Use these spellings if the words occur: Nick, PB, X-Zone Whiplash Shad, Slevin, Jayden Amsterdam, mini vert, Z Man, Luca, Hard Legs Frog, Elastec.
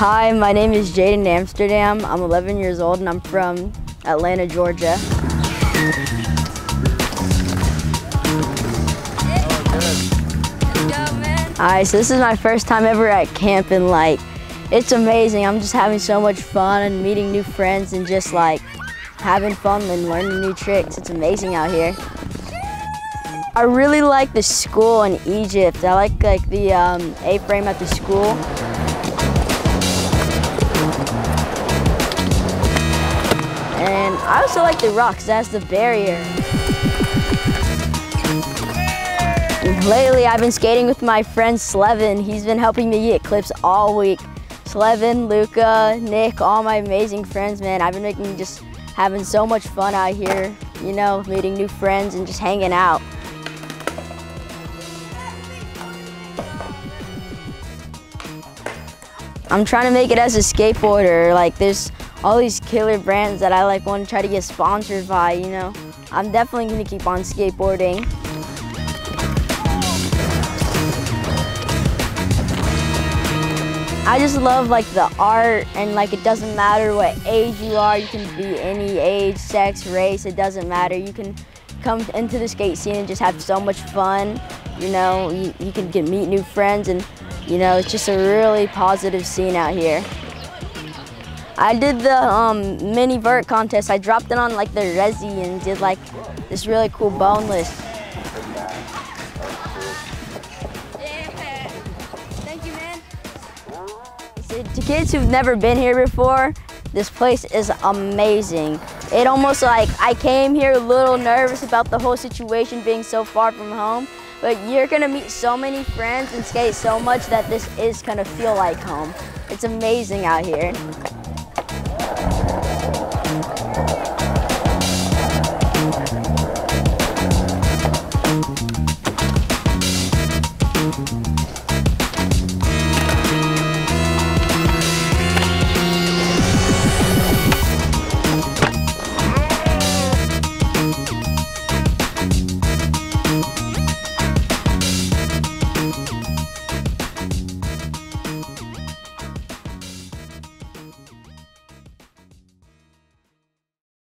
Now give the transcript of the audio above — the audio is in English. Hi, my name is Jayden Amsterdam. I'm 11 years old and I'm from Atlanta, Georgia. Alright, so this is my first time ever at camp and it's amazing. I'm just having so much fun and meeting new friends and just having fun and learning new tricks. It's amazing out here. I really like the school in Egypt. I like the A-frame at the school. And I also like the rocks, that's the barrier. Lately, I've been skating with my friend Slevin. He's been helping me get clips all week. Slevin, Luca, Nick, all my amazing friends, man. I've been having so much fun out here, you know, meeting new friends and just hanging out. I'm trying to make it as a skateboarder. There's all these killer brands that I want to try to get sponsored by, you know. I'm definitely going to keep on skateboarding. I just love the art and it doesn't matter what age you are, you can be any age, sex, race, it doesn't matter. You can come into the skate scene and just have so much fun, you know, you can meet new friends and you know, it's just a really positive scene out here. I did the mini vert contest. I dropped it on the resi and did this really cool boneless. To kids who've never been here before, this place is amazing. It almost I came here a little nervous about the whole situation being so far from home, but you're gonna meet so many friends and skate so much that this is gonna feel like home. It's amazing out here.